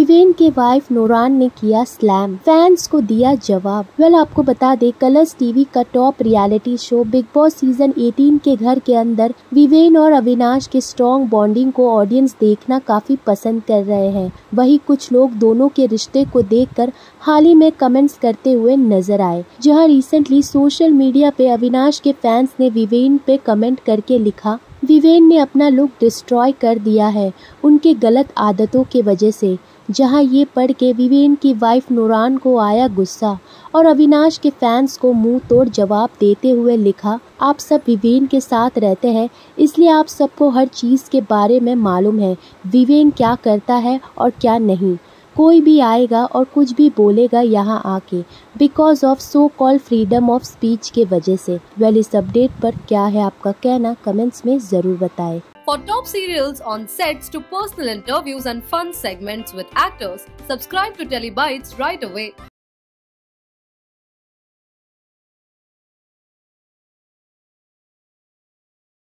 विवेन के वाइफ नूरान ने किया स्लैम, फैंस को दिया जवाब। वेल, आपको बता दे कलर्स टीवी का top reality show Bigg Boss season 18 के घर के अंदर विवेन और अविनाश के स्ट्रॉन्ग बॉन्डिंग को ऑडियंस देखना काफी पसंद कर रहे हैं। वहीं कुछ लोग दोनों के रिश्ते को देखकर हाल ही में कमेंट्स करते हुए नजर आए, जहां रिसेंटली सोशल मीडिया पे अविनाश के फैंस ने विवेन पे कमेंट करके लिखा, विवेन ने अपना लुक डिस्ट्रॉय कर दिया है उनके गलत आदतों के वजह से। जहां ये पढ़ के विवेन की वाइफ नूरान को आया गुस्सा और अविनाश के फैंस को मुंह तोड़ जवाब देते हुए लिखा, आप सब विवेन के साथ रहते हैं इसलिए आप सबको हर चीज़ के बारे में मालूम है विवेन क्या करता है और क्या नहीं। कोई भी आएगा और कुछ भी बोलेगा यहाँ आके because of so called freedom of speech के वजह से। वेल, इस अपडेट पर क्या है आपका कहना, कमेंट्स में ज़रूर बताएं। For top serials on sets to personal interviews and fun segments with actors, subscribe to Telebytes right away.